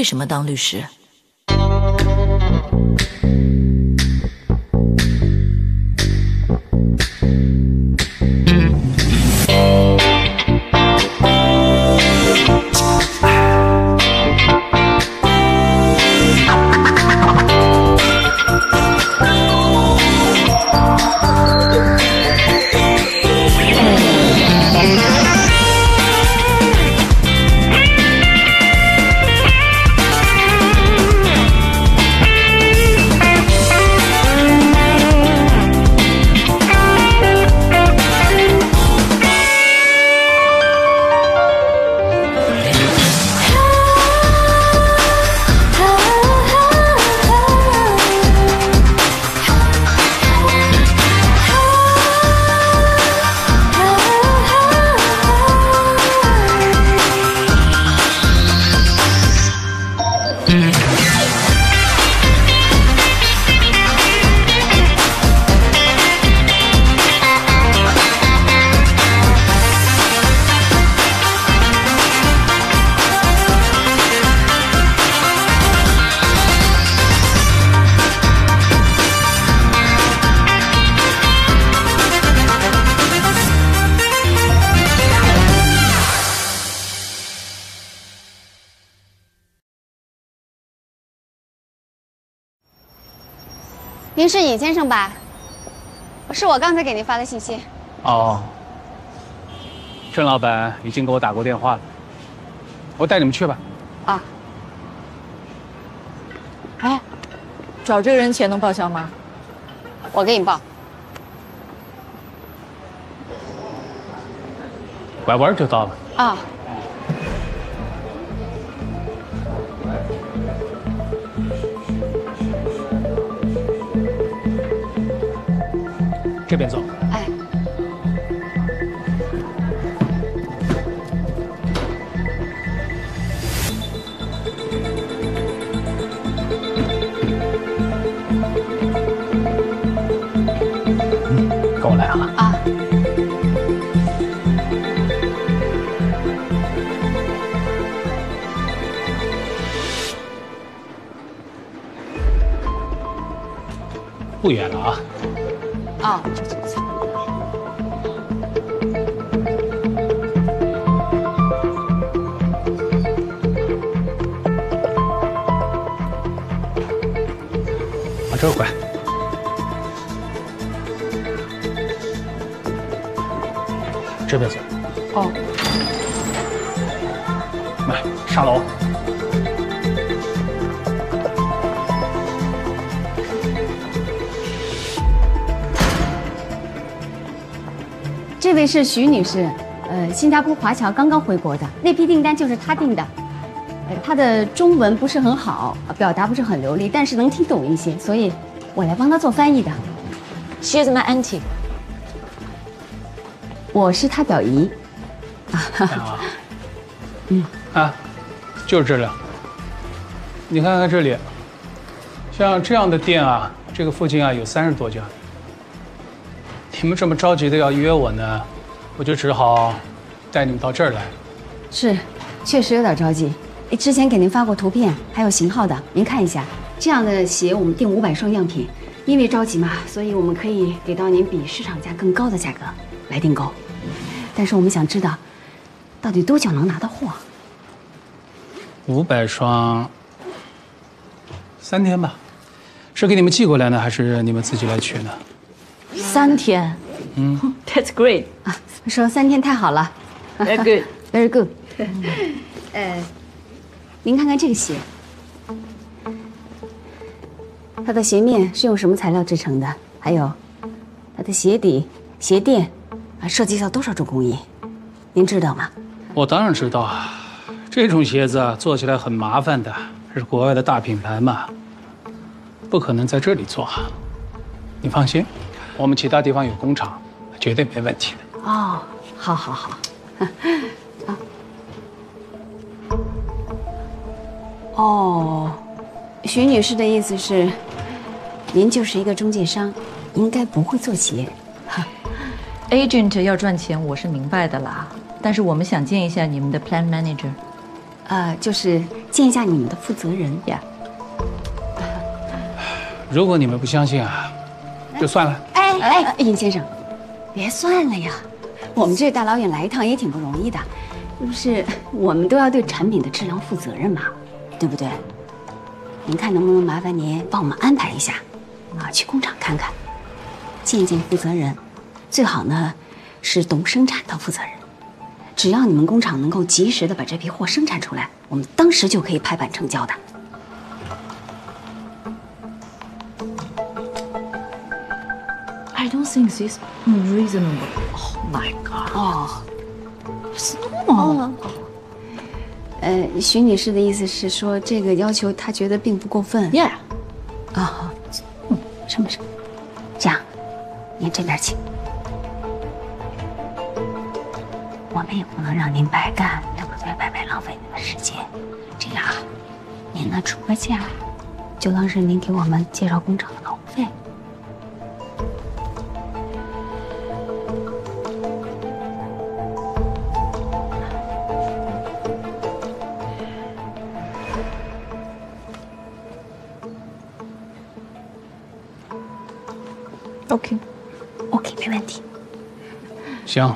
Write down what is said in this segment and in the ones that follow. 为什么当律师？您是尹先生吧？是我刚才给您发的信息。哦，郑老板已经给我打过电话了，我带你们去吧。啊。哎，找这个人钱能报销吗？我给你报。拐弯就到了。啊。这边走。哎，跟我来啊！啊。不远了啊。 啊，往这儿拐。这边走。哦。来，上楼。 这位是徐女士，新加坡华侨刚刚回国的，那批订单就是她订的。她的中文不是很好，表达不是很流利，但是能听懂一些，所以我来帮她做翻译的。She is my auntie。我是她表姨。啊，嗯啊，就是这里。你看看这里，像这样的店啊，这个附近啊有30多家。 你们这么着急的要约我呢，我就只好带你们到这儿来。是，确实有点着急。之前给您发过图片，还有型号的，您看一下。这样的鞋我们订500双样品，因为着急嘛，所以我们可以给到您比市场价更高的价格来订购。但是我们想知道，到底多久能拿到货？500双，3天吧。是给你们寄过来呢，还是你们自己来取呢？ 3天，嗯 ，That's great 啊！说3天太好了 ，Very good。您看看这个鞋，它的鞋面是用什么材料制成的？还有，它的鞋底、鞋垫，啊，涉及到多少种工艺？您知道吗？我当然知道啊，这种鞋子啊，做起来很麻烦的，是国外的大品牌嘛，不可能在这里做啊。你放心。 我们其他地方有工厂，绝对没问题的。哦，好，好，好，啊，哦，徐女士的意思是，您就是一个中介商，应该不会做鞋。Agent 要赚钱，我是明白的啦。但是我们想见一下你们的 Plan Manager。就是见一下你们的负责人呀。如果你们不相信啊，就算了。哎，尹先生，别算了呀，我们这大老远来一趟也挺不容易的，不是我们都要对产品的质量负责任嘛，对不对？您看能不能麻烦您帮我们安排一下，啊，去工厂看看，见一见负责人，最好呢是懂生产的负责人。 只要你们工厂能够及时的把这批货生产出来，我们当时就可以拍板成交的。I don't think this unreasonable. Oh my god. Oh, it's normal. 徐女士的意思是说，这个要求她觉得并不过分。Yeah. 啊，什么什么？这样，您这边请。 我们也不能让您白干，对不对？白白浪费您的时间。这样啊，您呢出个价，就当是您给我们介绍工厂的劳务费。OK， 没问题。行。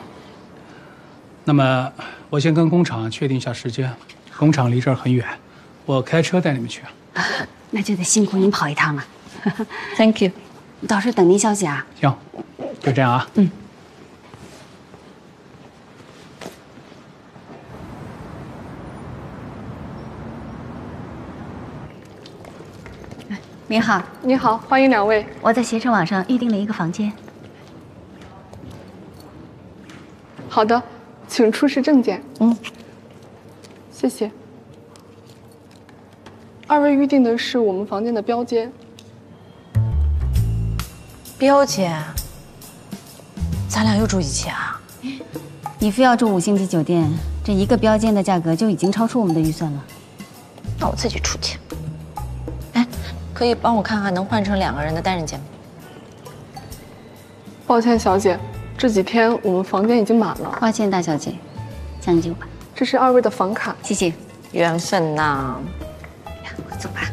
那么，我先跟工厂确定一下时间。工厂离这儿很远，我开车带你们去。那就得辛苦您跑一趟了。Thank you， 到时候等您消息啊。行，就这样啊。嗯。您好，你好，欢迎两位。我在携程网上预定了一个房间。好的。 请出示证件。嗯，谢谢。二位预定的是我们房间的标间。标间？咱俩又住一起啊？你非要住5星级酒店，这一个标间的价格就已经超出我们的预算了。那我自己出去。哎，可以帮我看看能换成2个人的单人间吗？抱歉，小姐。 这几天我们房间已经满了。抱歉，大小姐，将就吧。这是2位的房卡，谢谢。缘分呐，我走吧。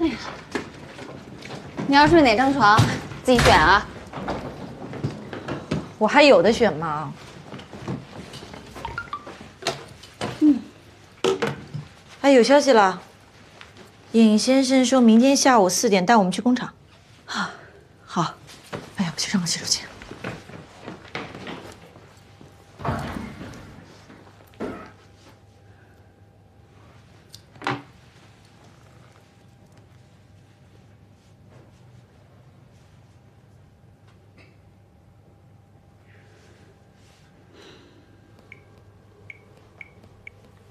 哎呀，你要睡哪张床，自己选啊。我还有的选吗？嗯。哎，有消息了。尹先生说明天下午4点带我们去工厂。 啊，好，哎呀，我去上个洗手间。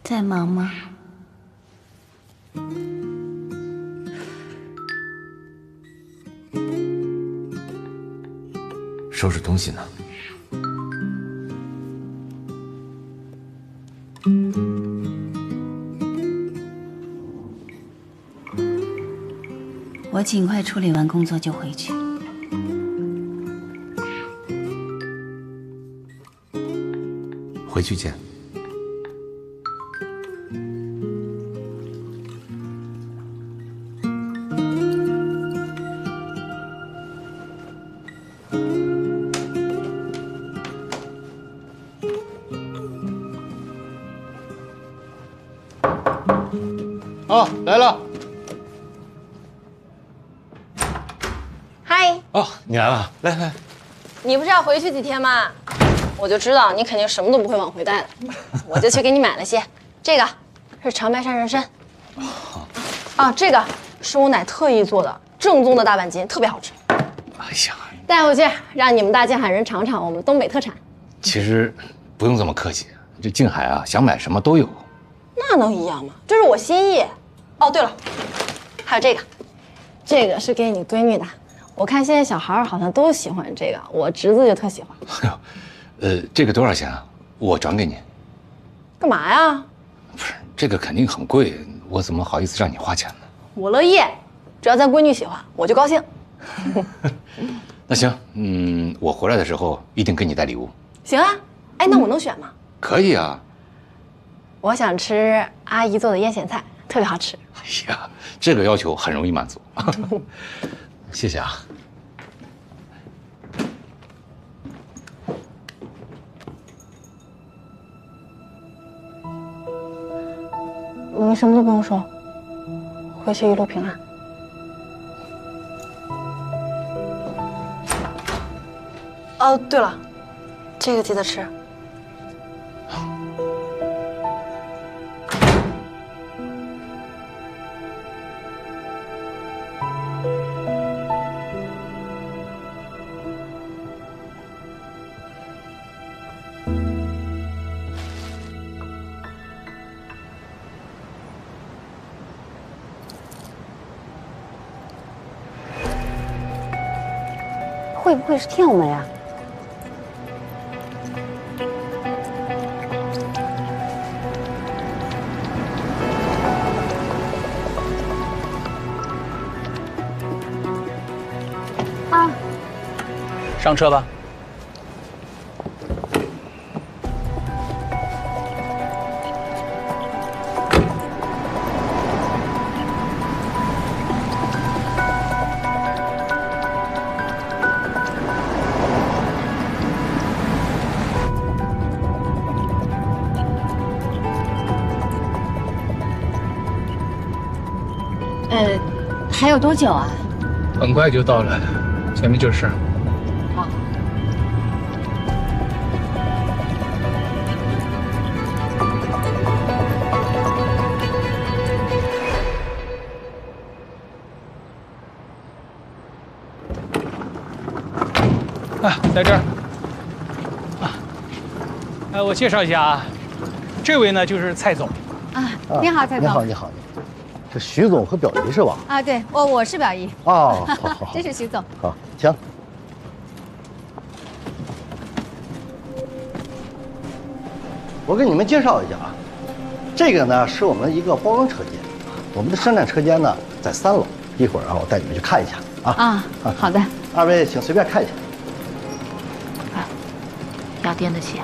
在忙吗？ 收拾东西呢。我尽快处理完工作就回去。回去见。来了，嗨！哦，你来了，来来。你不是要回去几天吗？我就知道你肯定什么都不会往回带的，我就去给你买了些。这个是长白山人参，啊，这个是我奶特意做的，正宗的大板筋，特别好吃。哎呀，带回去让你们大静海人尝尝我们东北特产。其实不用这么客气，这静海啊，想买什么都有。那能一样吗？这是我心意。 哦，对了，还有这个，这个是给你闺女的。我看现在小孩好像都喜欢这个，我侄子就特喜欢。这个多少钱啊？我转给你。干嘛呀？不是，这个肯定很贵，我怎么好意思让你花钱呢？我乐意，只要咱闺女喜欢，我就高兴。那行，我回来的时候一定给你带礼物。行啊，哎，那我能选吗？可以啊。我想吃阿姨做的腌咸菜，特别好吃。哎呀，这个要求很容易满足。谢谢啊。 你什么都不用说，回去一路平安。哦，对了，这个记得吃。会不会是跳门啊？啊！上车吧。还有多久啊？很快就到了，前面就是。好。啊，在这儿。啊，我介绍一下啊，这位呢就是蔡总。啊，你好，蔡总。你好，你好。 是徐总和表姨是吧？啊，对，我是表姨。哦，好好，这是徐总。好，请。我给你们介绍一下啊，这个呢是我们一个包装车间，我们的生产车间呢在3楼。一会儿啊，我带你们去看一下啊。啊，好的。二位请随便看一下。哎，雅典的鞋。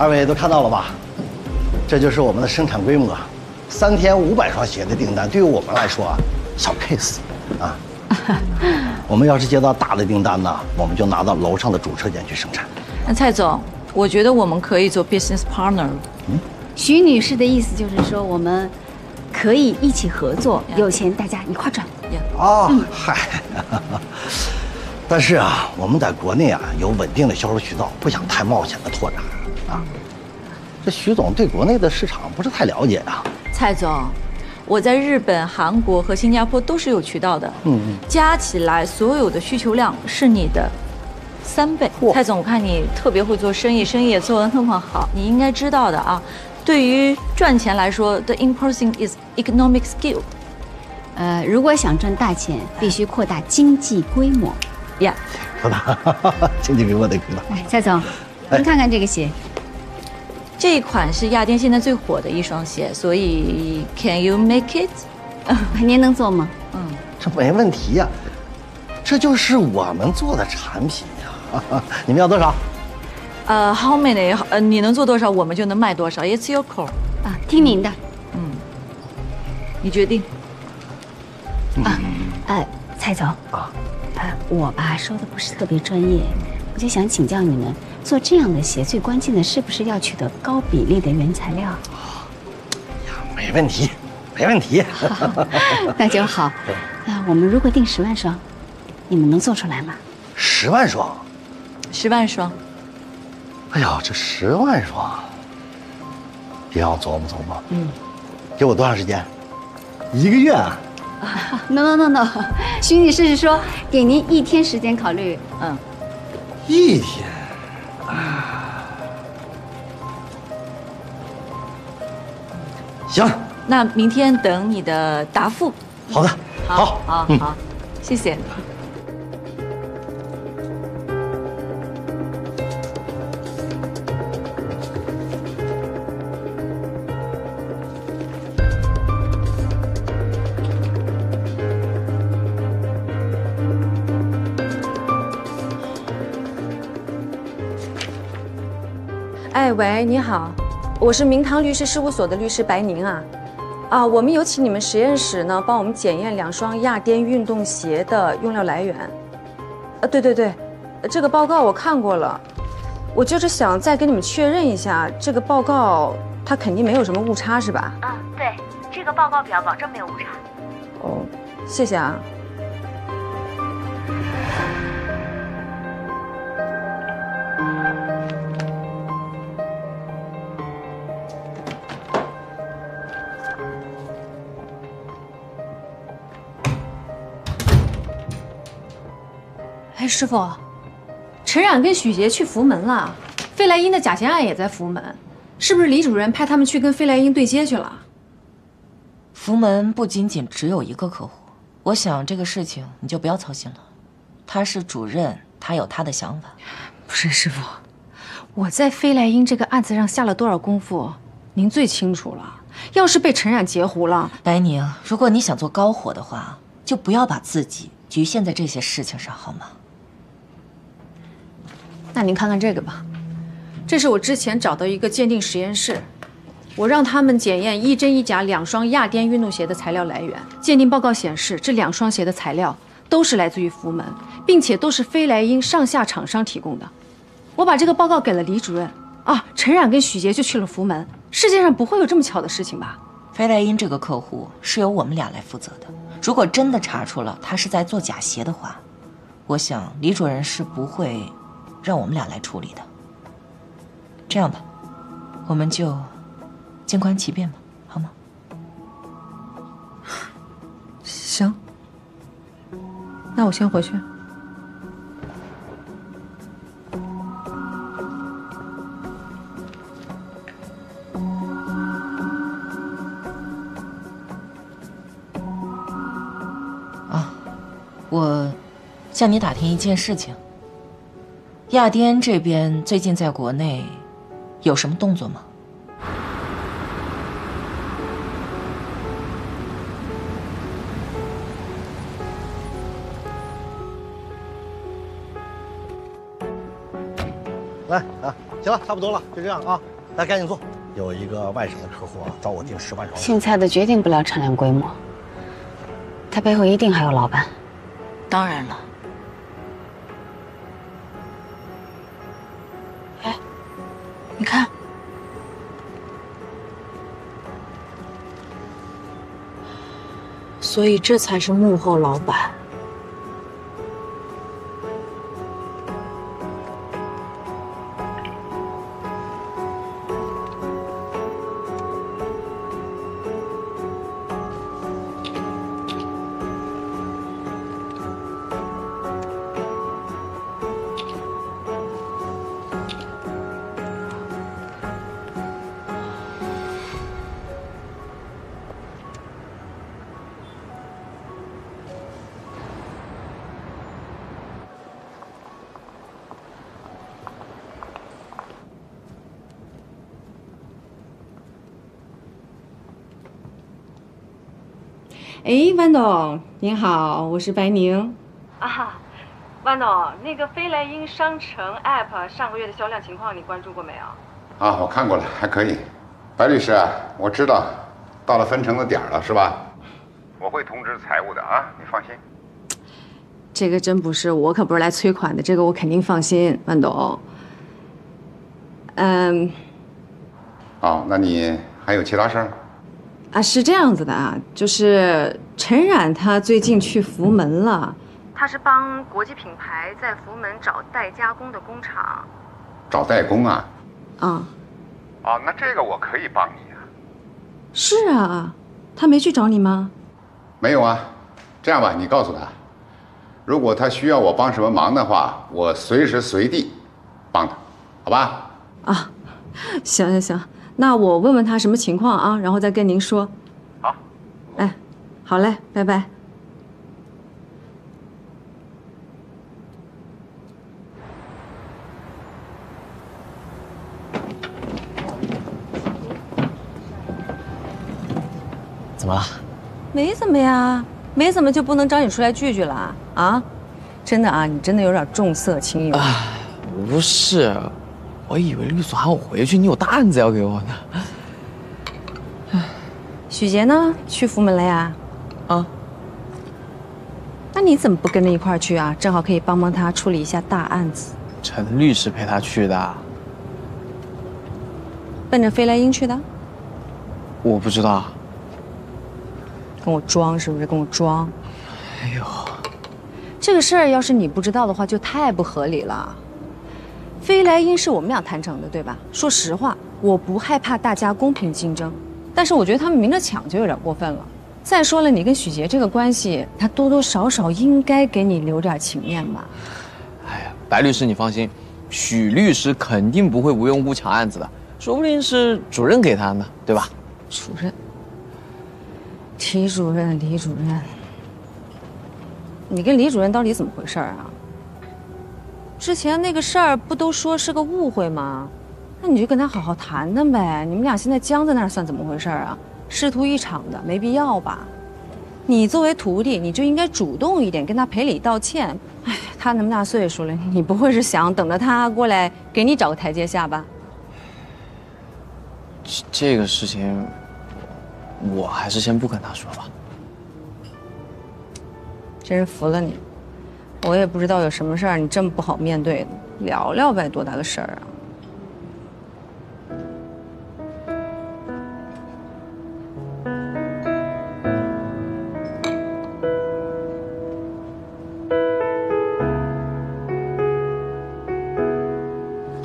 二位都看到了吧？这就是我们的生产规模，3天500双鞋的订单，对于我们来说啊，小 case 啊。我们要是接到大的订单呢，我们就拿到楼上的主车间去生产。那蔡总，我觉得我们可以做 business partner。嗯，徐女士的意思就是说，我们可以一起合作， Yeah. 有钱大家一块赚。哦，嗨。但是啊，我们在国内啊有稳定的销售渠道，不想太冒险的拓展。 啊，这徐总对国内的市场不是太了解啊。蔡总，我在日本、韩国和新加坡都是有渠道的，加起来所有的需求量是你的3倍。蔡总，我看你特别会做生意，生意也做得那么好，你应该知道的啊。对于赚钱来说 ，the important is economic skill。如果想赚大钱，必须扩大经济规模。呀，好吧，经济规模得扩大。哎，蔡总，您看看这个鞋。 这一款是亚甸现在最火的一双鞋，所以 Can you make it？ 您能做吗？嗯，这没问题呀、啊，这就是我们做的产品呀、啊。你们要多少？How many？你能做多少，我们就能卖多少。It's your call。啊，听您的。嗯，你决定。啊，蔡总啊，我吧说的不是特别专业，我就想请教你们。 做这样的鞋，最关键的是不是要取得高比例的原材料？呀，没问题，没问题。那就好。那我们如果定10万双，你们能做出来吗？10万双，10万双。哎呀，这10万双，别让我琢磨琢磨。嗯，给我多长时间？1个月啊？No， 徐女士是说给您1天时间考虑。嗯，1天。 行，那明天等你的答复。好的，好，好，好，谢谢。哎喂，你好，我是明堂律师事务所的律师白宁啊。啊，我们有请你们实验室呢，帮我们检验2双亚颠运动鞋的用料来源。对对对，这个报告我看过了，我就是想再跟你们确认一下，这个报告它肯定没有什么误差是吧？啊，对，这个报告表保证没有误差。哦，谢谢啊。 师傅，陈冉跟许杰去福门了，费莱因的假钱案也在福门，是不是李主任派他们去跟费莱因对接去了？福门不仅仅只有一个客户，我想这个事情你就不要操心了。他是主任，他有他的想法。不是师傅，我在费莱因这个案子上下了多少功夫，您最清楚了。要是被陈冉截胡了，白宁，如果你想做高火的话，就不要把自己局限在这些事情上，好吗？ 那您看看这个吧，这是我之前找到一个鉴定实验室，我让他们检验1真1假2双亚颠运动鞋的材料来源。鉴定报告显示，这2双鞋的材料都是来自于福门，并且都是飞来英上下厂商提供的。我把这个报告给了李主任，啊，陈冉跟许杰就去了福门。世界上不会有这么巧的事情吧？飞来英这个客户是由我们俩来负责的，如果真的查出了他是在做假鞋的话，我想李主任是不会 让我们俩来处理的。这样吧，我们就静观其变吧，好吗？行，那我先回去。啊，我向你打听一件事情。 亚颠这边最近在国内有什么动作吗？来啊，行了，差不多了，就这样啊，来赶紧做。有一个外省的客户啊，找我订10万双。姓蔡的决定不了产量规模，他背后一定还有老板。当然了。 你看，所以这才是幕后老板。哎，万董您好，我是白宁。啊，万董，那个飞来英商城 App 上个月的销量情况你关注过没有？啊，我看过了，还可以。白律师，我知道，到了分成的点了，是吧？我会通知财务的啊，你放心。这个真不是，我可不是来催款的，这个我肯定放心，万董。好，那你还有其他事儿？ 啊，是这样子的啊，就是陈冉他最近去福门了，他是帮国际品牌在福门找代加工的工厂，找代工啊？啊，哦，那这个我可以帮你啊。是啊，他没去找你吗？没有啊，这样吧，你告诉他，如果他需要我帮什么忙的话，我随时随地帮他，好吧？啊，行行行。 那我问问他什么情况啊，然后再跟您说。好，哎，好嘞，拜拜。怎么了？没怎么呀，没怎么就不能找你出来聚聚了啊？真的啊，你真的有点重色轻友。不是，我以为律所喊我回去，你有大案子要给我呢。唉，许杰呢？去福门了呀？啊？那你怎么不跟着一块儿去啊？正好可以帮帮他处理一下大案子。陈律师陪他去的。奔着飞来英去的？我不知道。跟我装是不是？跟我装？哎呦，这个事儿要是你不知道的话，就太不合理了。 飞来英是我们俩谈成的，对吧？说实话，我不害怕大家公平竞争，但是我觉得他们明着抢就有点过分了。再说了，你跟许杰这个关系，他多多少少应该给你留点情面吧。哎呀，白律师你放心，许律师肯定不会无缘无故抢案子的，说不定是主任给他呢，对吧？主任，提主任、李主任，你跟李主任到底怎么回事啊？ 之前那个事儿不都说是个误会吗？那你就跟他好好谈谈呗。你们俩现在僵在那儿算怎么回事啊？师徒一场的，没必要吧？你作为徒弟，你就应该主动一点，跟他赔礼道歉。哎，他那么大岁数了，你不会是想等着他过来给你找个台阶下吧？这个事情，我还是先不跟他说吧。真是服了你。 我也不知道有什么事儿你这么不好面对的，聊聊呗，多大个事儿啊！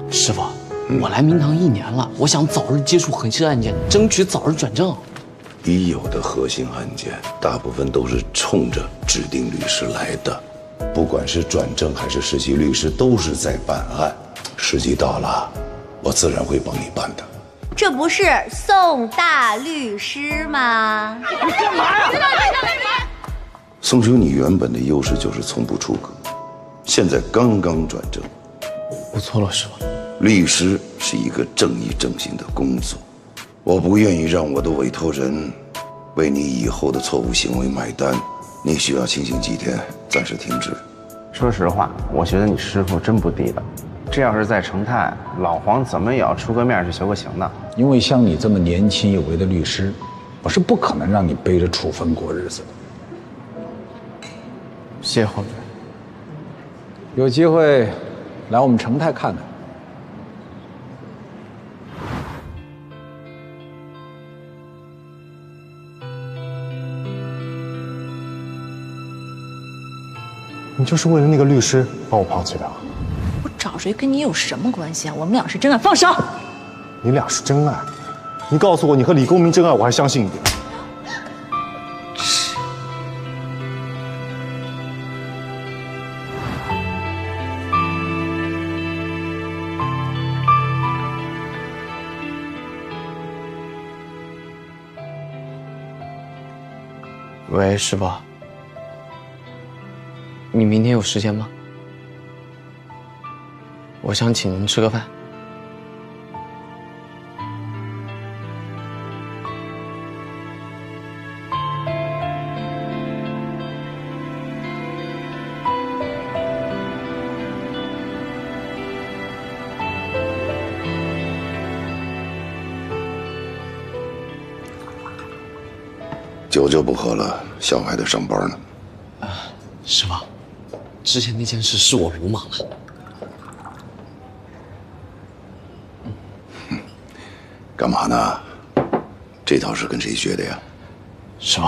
师傅，我来明堂1年了，我想早日接触核心案件，争取早日转正。已有的核心案件，大部分都是冲着指定律师来的。 不管是转正还是实习律师，都是在办案。时机到了，我自然会帮你办的。这不是宋大律师吗？你干嘛呀？宋兄，你原本的优势就是从不出格，现在刚刚转正。我错了，师傅。律师是一个正义正行的工作，我不愿意让我的委托人为你以后的错误行为买单。 你需要清醒几天，暂时停止。说实话，我觉得你师傅真不地道。这要是在成泰，老黄怎么也要出个面去求个情的。因为像你这么年轻有为的律师，我是不可能让你背着处分过日子的。谢侯主任，有机会来我们成泰看看。 你就是为了那个律师把我抛弃的啊？我找谁跟你有什么关系啊？我们俩是真爱，放手！你俩是真爱？你告诉我，你和李公明真爱，我还相信一点。喂，师傅。 你明天有时间吗？我想请您吃个饭。酒就不喝了，下午还得上班呢。啊，师傅。 之前那件事是我鲁莽了，干嘛呢？这套是跟谁学的呀？师傅，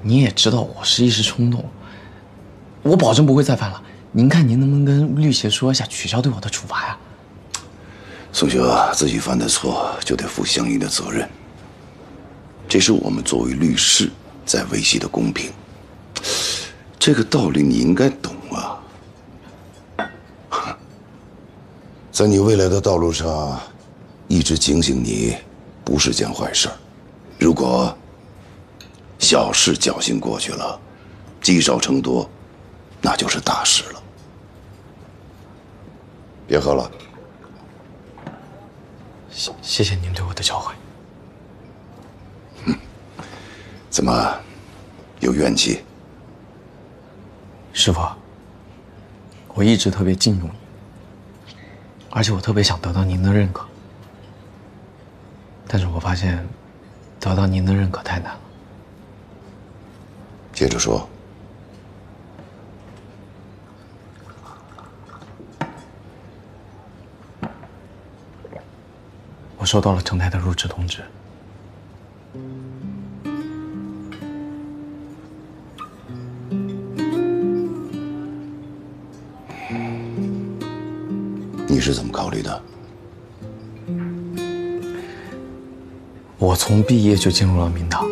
你也知道我是一时冲动，我保证不会再犯了。您看您能不能跟律协说一下，取消对我的处罚呀？宋兄啊，自己犯的错就得负相应的责任，这是我们作为律师在维系的公平。 这个道理你应该懂啊，在你未来的道路上，一直警醒你不是件坏事儿。如果小事侥幸过去了，积少成多，那就是大事了。别喝了，谢谢您对我的教诲。怎么，有怨气？ 师傅，我一直特别敬重你，而且我特别想得到您的认可，但是我发现，得到您的认可太难了。接着说。 我收到了成泰的入职通知，你是怎么考虑的？我从毕业就进入了明堂，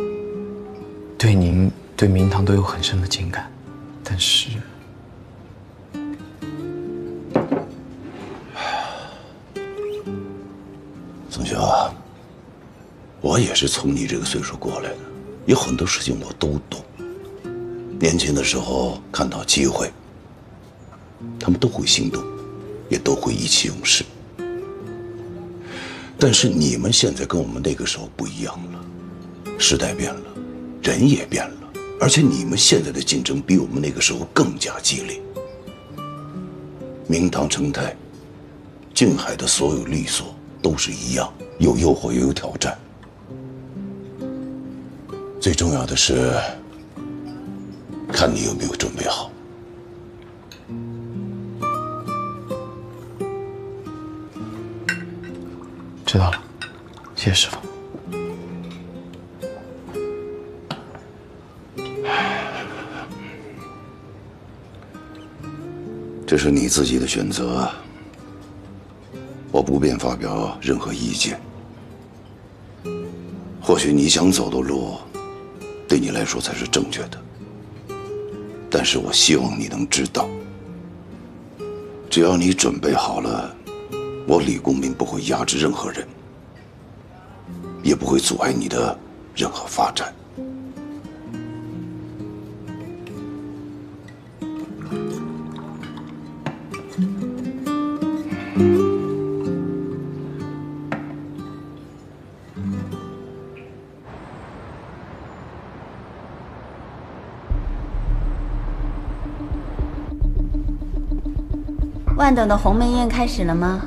对您、对明堂都有很深的情感，但是。 我也是从你这个岁数过来的，有很多事情我都懂。年轻的时候看到机会，他们都会行动，也都会意气用事。但是你们现在跟我们那个时候不一样了，时代变了，人也变了，而且你们现在的竞争比我们那个时候更加激烈。明堂、成泰、静海的所有律所都是一样，有诱惑，也有挑战。 最重要的是，看你有没有准备好。知道了，谢谢师傅。这是你自己的选择，我不便发表任何意见。或许你想走的路。 对你来说才是正确的，但是我希望你能知道，只要你准备好了，我李公明不会压制任何人，也不会阻碍你的任何发展。万等的鸿门宴开始了吗？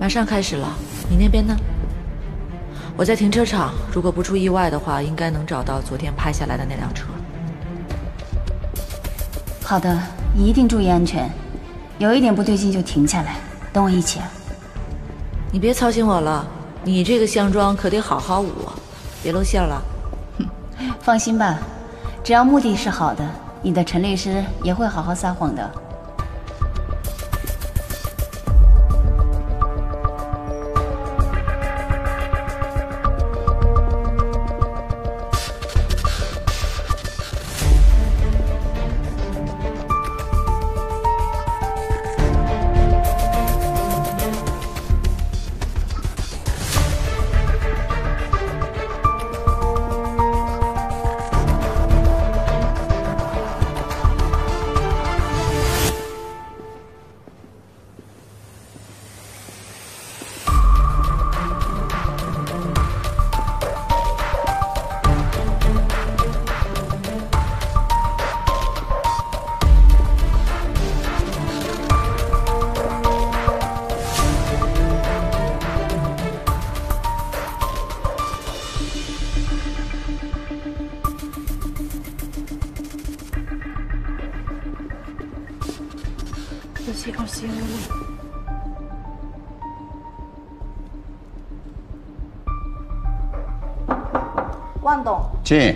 马上开始了，你那边呢？我在停车场，如果不出意外的话，应该能找到昨天拍下来的那辆车。好的，你一定注意安全，有一点不对劲就停下来，等我一起啊。你别操心我了，你这个项庄可得好好舞，别露馅了。放心吧，只要目的是好的，你的陈律师也会好好撒谎的。 万董，进，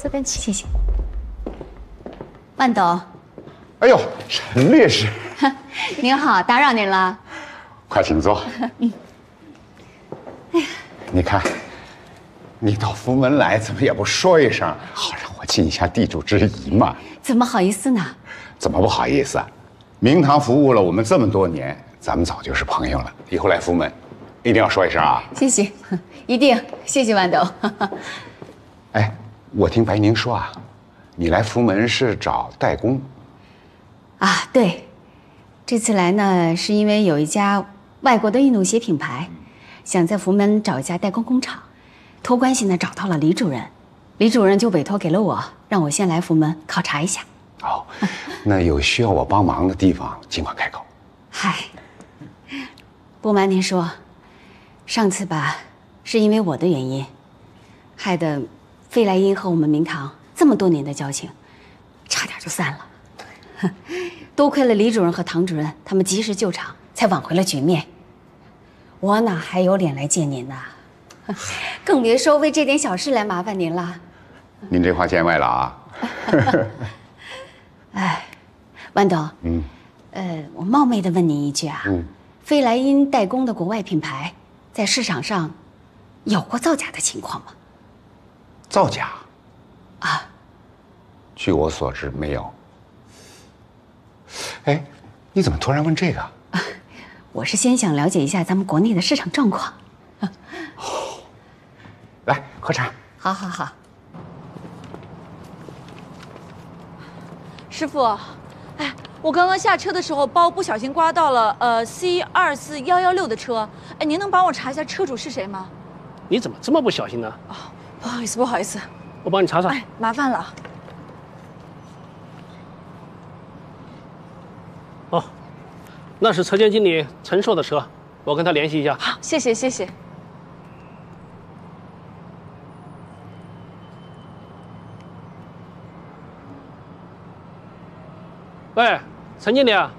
这边请，谢谢。万董，哎呦，陈律师，您好，打扰您了。快请坐。嗯。哎呀，你看，你到福门来，怎么也不说一声，好让我尽一下地主之谊嘛？怎么好意思呢？怎么不好意思啊？ 明堂服务了我们这么多年，咱们早就是朋友了。以后来福门，一定要说一声啊！谢谢，一定谢谢万董。哎，我听白宁说啊，你来福门是找代工？啊，对，这次来呢是因为有一家外国的运动鞋品牌，想在福门找一家代工工厂，托关系呢找到了李主任，李主任就委托给了我，让我先来福门考察一下。 哦，那有需要我帮忙的地方，尽管开口。嗨，不瞒您说，上次吧，是因为我的原因，害得费莱因和我们明堂这么多年的交情，差点就散了。多亏了李主任和唐主任他们及时救场，才挽回了局面。我哪还有脸来见您呢？更别说为这点小事来麻烦您了。您这话见外了啊！哎，万董，我冒昧的问您一句啊，飞来因代工的国外品牌在市场上有过造假的情况吗？造假？啊，据我所知没有。哎，你怎么突然问这个？我是先想了解一下咱们国内的市场状况。哦，来喝茶。好好好。 师傅，哎，我刚刚下车的时候，包不小心刮到了C24116的车，哎，您能帮我查一下车主是谁吗？你怎么这么不小心呢？哦，不好意思，不好意思，我帮你查查。哎，麻烦了。哦，那是车间经理陈硕的车，我跟他联系一下。好，谢谢，谢谢。 喂，陈经理啊，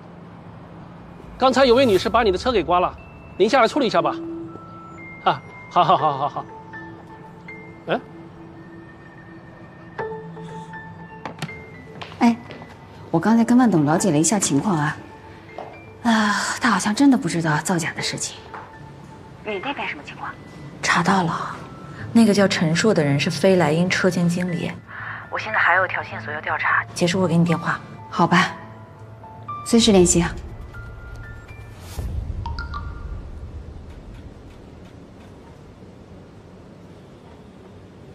刚才有位女士把你的车给刮了，您下来处理一下吧。啊，好好好好好。哎，哎，我刚才跟万董了解了一下情况啊，他好像真的不知道造假的事情。你那边什么情况？查到了，那个叫陈硕的人是飞来因车间经理。我现在还有一条线索要调查，结束我给你电话。好吧。 随时联系啊！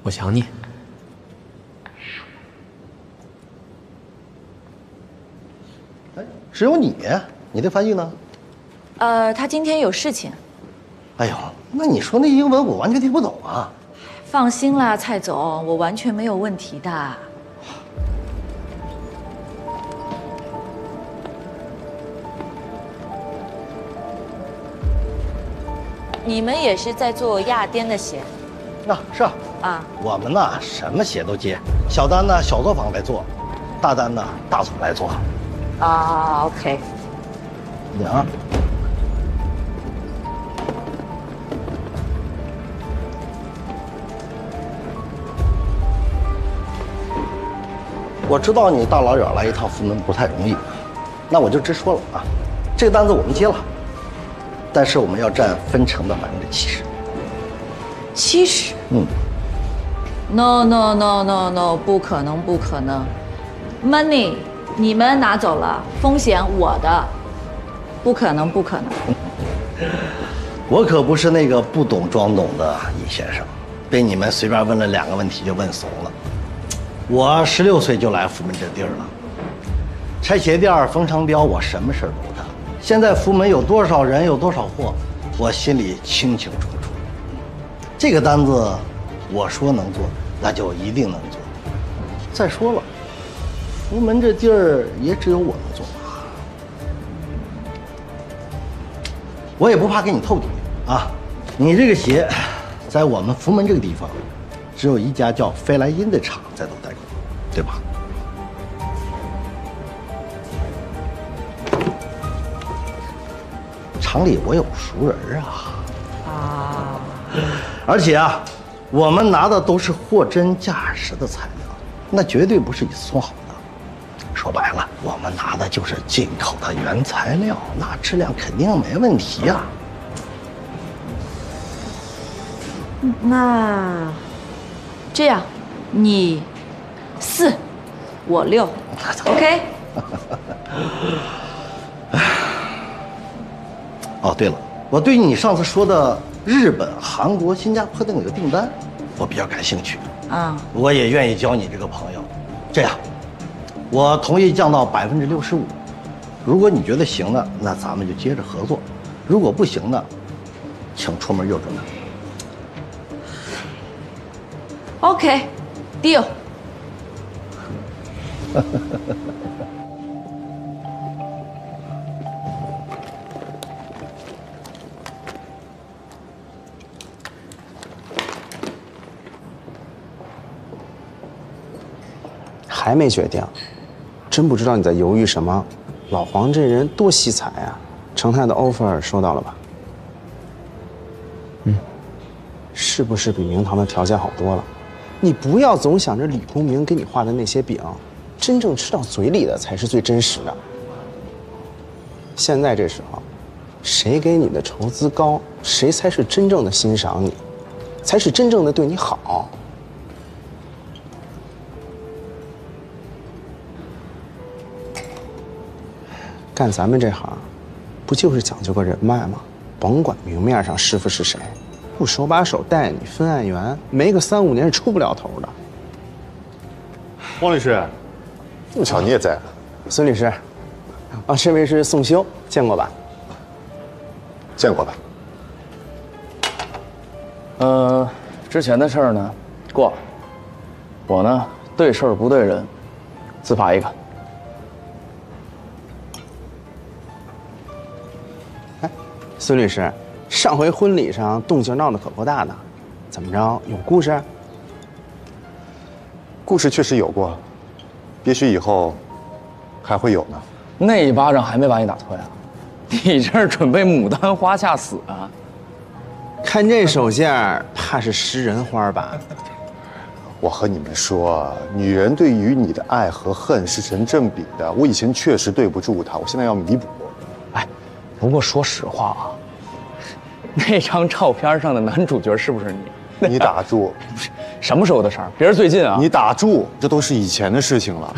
我想你。哎，只有你？你的翻译呢？他今天有事情。哎呦，那你说那英文我完全听不懂啊！放心啦，蔡总，我完全没有问题的。 你们也是在做亚颠的鞋，那是啊，啊我们呢什么鞋都接，小单呢小作坊来做，大单呢大总来做。啊 ，OK。你啊，我知道你大老远来一趟福门不太容易，那我就直说了啊，这个单子我们接了。 但是我们要占分成的70%。70%？嗯。No no no no no， 不可能不可能。Money， 你们拿走了，风险我的。不可能不可能。我可不是那个不懂装懂的尹先生，被你们随便问了两个问题就问怂了。我16岁就来福门这地儿了，拆鞋店、缝长膘，我什么事儿都干。 现在福门有多少人，有多少货，我心里清清楚楚。这个单子，我说能做，那就一定能做。再说了，福门这地儿也只有我能做，我也不怕给你透底啊。你这个鞋，在我们福门这个地方，只有一家叫飞来因的厂在做代工，对吧？ 厂里我有熟人啊，而且啊，我们拿的都是货真价实的材料，那绝对不是你送好的。说白了，我们拿的就是进口的原材料，那质量肯定没问题啊。那这样，你4，我6 ，OK？ 哦，对了，我对你上次说的日本、韩国、新加坡的那个订单，我比较感兴趣啊，我也愿意交你这个朋友。这样，我同意降到65%。如果你觉得行呢，那咱们就接着合作；如果不行呢，请出门右转。OK，deal。还没决定，真不知道你在犹豫什么。老黄这人多惜才啊！成泰的 offer 收到了吧？嗯，是不是比明堂的条件好多了？你不要总想着李公明给你画的那些饼，真正吃到嘴里的才是最真实的。现在这时候，谁给你的酬资高，谁才是真正的欣赏你，才是真正的对你好。 干咱们这行，不就是讲究个人脉吗？甭管明面上师傅是谁，不手把手带你分案源，没个3、5年是出不了头的。汪律师，这么巧你也在？孙律师，啊，这位是宋修，见过吧？见过吧。之前的事儿呢，过了。我呢，对事儿不对人，自罚一个。 孙律师，上回婚礼上动静闹得可够大的，怎么着？有故事？故事确实有过，也许以后还会有呢。那一巴掌还没把你打退啊？你这是准备牡丹花下死啊？看这手劲儿，怕是食人花吧？我和你们说，女人对于你的爱和恨是成正比的。我以前确实对不住她，我现在要弥补。 不过说实话啊，那张照片上的男主角是不是你？你打住！不是什么时候的事儿，别是最近啊！你打住！这都是以前的事情了。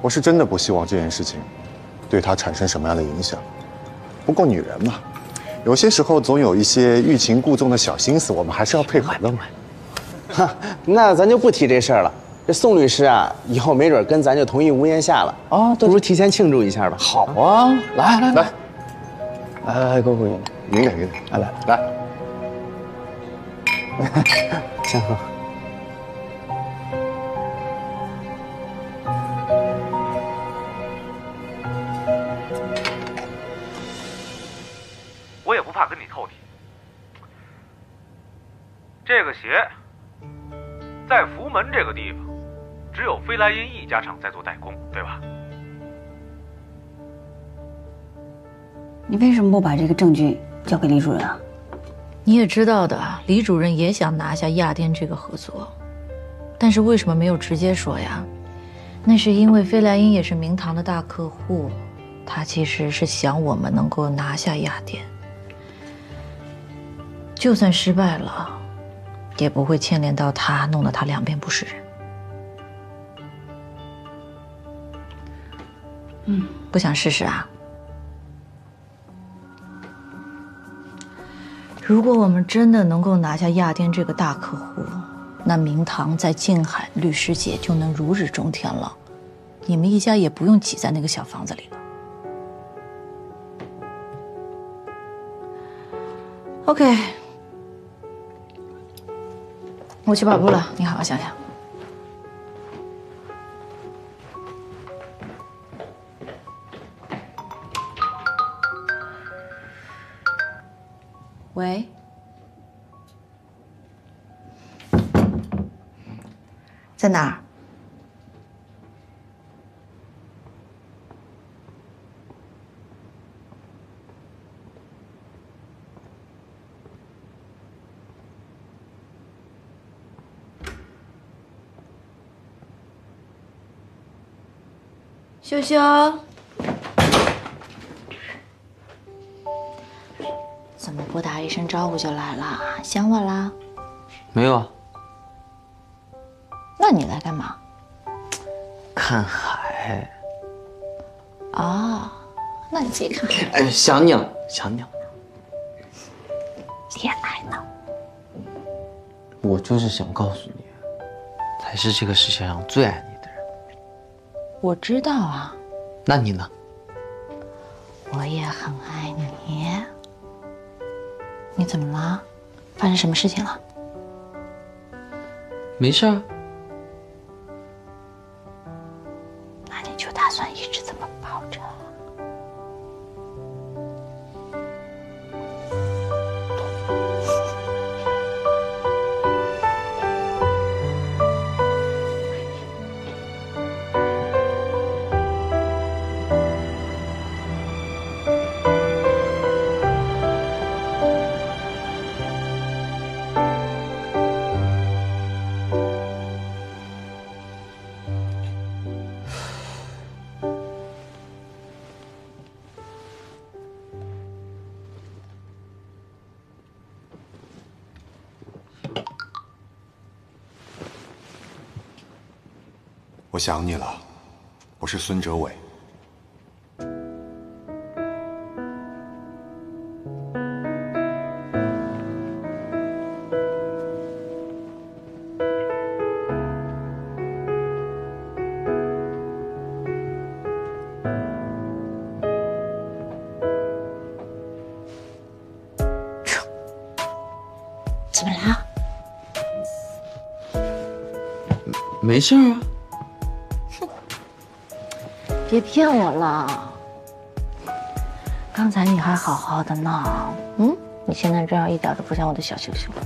我是真的不希望这件事情对他产生什么样的影响。不过女人嘛，有些时候总有一些欲擒故纵的小心思，我们还是要配合的嘛。哈，那咱就不提这事儿了。这宋律师啊，以后没准跟咱就同一屋檐下了啊！对，不如提前庆祝一下吧。好啊，来来来。 来，给我饮，敏感敏感，来来来，先喝。我也不怕跟你透题。这个鞋在福门这个地方，只有飞来阴一家厂在做代工，对吧？ 你为什么不把这个证据交给李主任啊？你也知道的，李主任也想拿下亚电这个合作，但是为什么没有直接说呀？那是因为飞来英也是明堂的大客户，他其实是想我们能够拿下亚电，就算失败了，也不会牵连到他，弄得他两边不是人。嗯，不想试试啊？ 如果我们真的能够拿下亚电这个大客户，那明堂在静海律师界就能如日中天了。你们一家也不用挤在那个小房子里了。OK， 我去跑步了，你好好想想。喂，在哪儿？秀秀，怎么不打？ 一声招呼就来了，想我啦？没有啊。那你来干嘛？看海。哦，那你自己看海。哎，想你了，想你了。恋爱呢？我就是想告诉你，才是这个世界上最爱你的人。我知道啊。那你呢？我也很爱你。 你怎么了？发生什么事情了？没事啊。那你就打算一直这么抱着？我想你了，我是孙哲伟。 怎么了？没事啊。哼，别骗我了。刚才你还好好的呢，你现在这样一点都不像我的小星星了。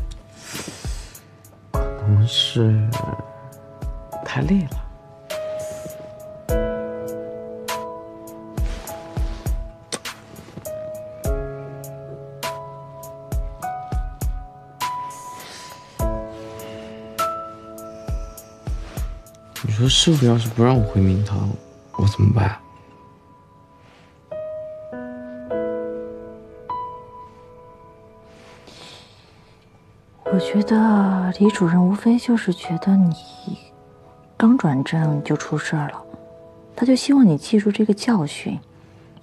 可能是太累了。 你说师傅要是不让我回明堂，我怎么办啊？我觉得李主任无非就是觉得你刚转正就出事了，他就希望你记住这个教训，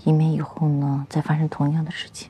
以免以后呢再发生同样的事情。